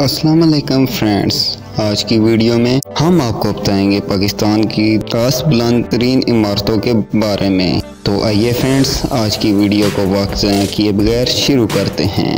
अस्सलाम वालेकुम फ्रेंड्स, आज की वीडियो में हम आपको बताएंगे पाकिस्तान की 10 बुलंद तरीन इमारतों के बारे में। तो आइए फ्रेंड्स, आज की वीडियो को वक्त ज़ाया किए बगैर शुरू करते हैं।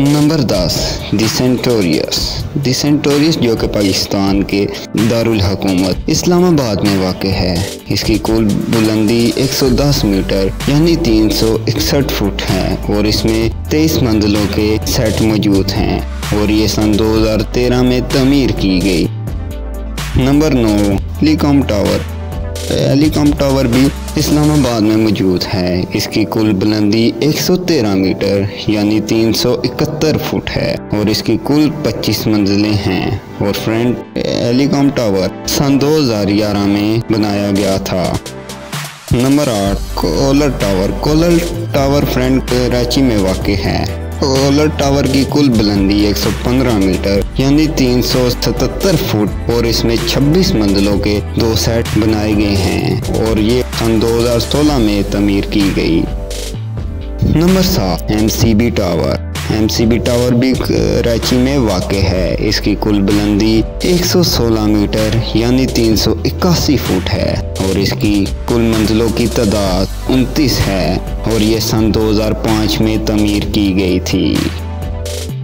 नंबर 10 डिसेंटोरियस। डिसेंटोरियस जो कि पाकिस्तान के दारुल हकूमत इस्लामाबाद में वाक़ है। इसकी कुल बुलंदी 110 मीटर यानी 361 फुट है और इसमें 23 मंजिलों के सेट मौजूद हैं और ये सन 2013 में तमीर की गई। नंबर 9 एलिकॉम टावर। एलिकॉम टावर भी इस्लामाबाद में मौजूद है। इसकी कुल बुलंदी 113 मीटर यानी 371 फुट है और इसकी कुल 25 मंजिलें हैं। और फ्रेंड, एलिकॉम टावर सन 2011 में बनाया गया था। नंबर 8 कोलर टावर। कोलर टावर फ्रेंड कराची में वाक़ है। कोलर टावर की कुल बुलंदी 115 मीटर यानी 377 फुट और इसमें 26 मंजिलों के 2 सेट बनाए गए हैं और ये सन 2016 में तमीर की गई। Number 7 MCB tower. MCB tower भी कराची में वाक़ है। इसकी कुल बुलंदी 116 मीटर यानी 381 फुट है और इसकी कुल मंजिलों की तादाद 29 है और ये सन 2005 में तमीर की गई थी।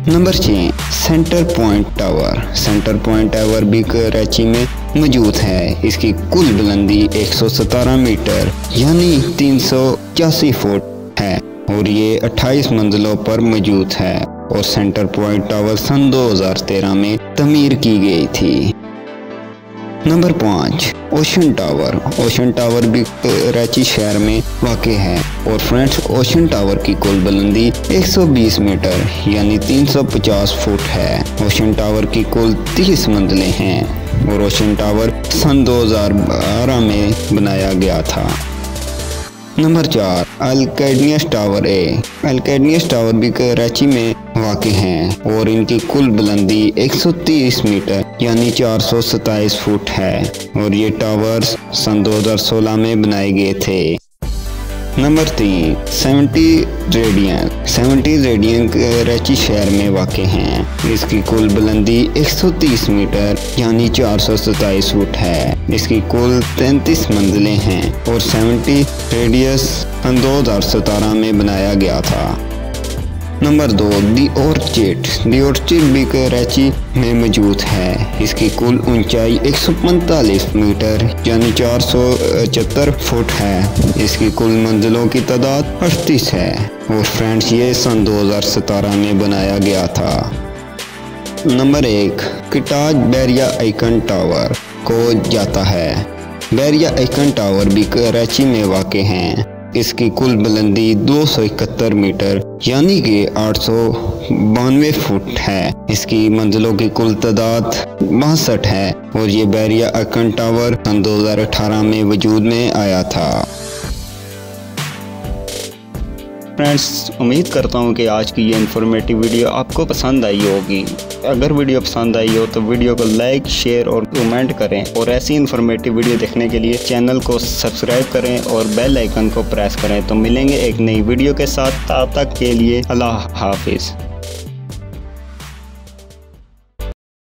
Number 6 centre point tower. Centre point tower भी कराची में मौजूद है। इसकी कुल बुलंदी 117 मीटर यानी 385 फुट है और ये 28 मंजिलों पर मौजूद है और सेंटर पॉइंट टावर सन 2013 में तमीर की गई थी। Number 5 ocean tower. Ocean tower भी कराची शहर में वाक़ है और फ्रेंड्स, ओशन टावर की कुल बुलंदी 120 मीटर यानी 350 फुट है। ओशन टावर की कुल 30 मंजिलें हैं और ओशन टावर सन 2012 में बनाया गया था। नंबर 4 अल्काडेनिया टावर। अल्काडेनिया टावर भी कराची में वाक़ हैं और इनकी कुल बुलंदी 130 मीटर यानी 427 फुट है और ये टावर्स सन 2016 में बनाए गए थे। नंबर 3 सेवेंटी रेडियन कराची शहर में वाक़ हैं। इसकी कुल बुलंदी 130 मीटर यानी 427 फुट है। इसकी कुल 33 मंजिलें हैं और 70 रेडियस सन 2017 में बनाया गया था। Number 2 the orchid. The orchid भी कराची में मौजूद है। इसकी कुल ऊंचाई 145 मीटर यानी 475 फुट है। इसकी कुल मंजिलों की तादाद 38 है और फ्रेंड्स, ये सन 2017 में बनाया गया था। नंबर 1 किटाज बहरिया आइकन टावर को जाता है। बहरिया आइकन टावर भी कराची में वाक़ हैं। इसकी कुल बुलंदी 271 मीटर यानी कि 892 फुट है। इसकी मंजिलों की कुल तादाद 62 है और ये बहरिया आइकन टावर सन 2018 में वजूद में आया था। फ्रेंड्स, उम्मीद करता हूँ कि आज की ये इन्फॉर्मेटिव वीडियो आपको पसंद आई होगी। अगर वीडियो पसंद आई हो तो वीडियो को लाइक, शेयर और कमेंट करें और ऐसी इन्फॉर्मेटिव वीडियो देखने के लिए चैनल को सब्सक्राइब करें और बेल आइकन को प्रेस करें। तो मिलेंगे एक नई वीडियो के साथ, तब तक के लिए अल्लाह हाफिज़।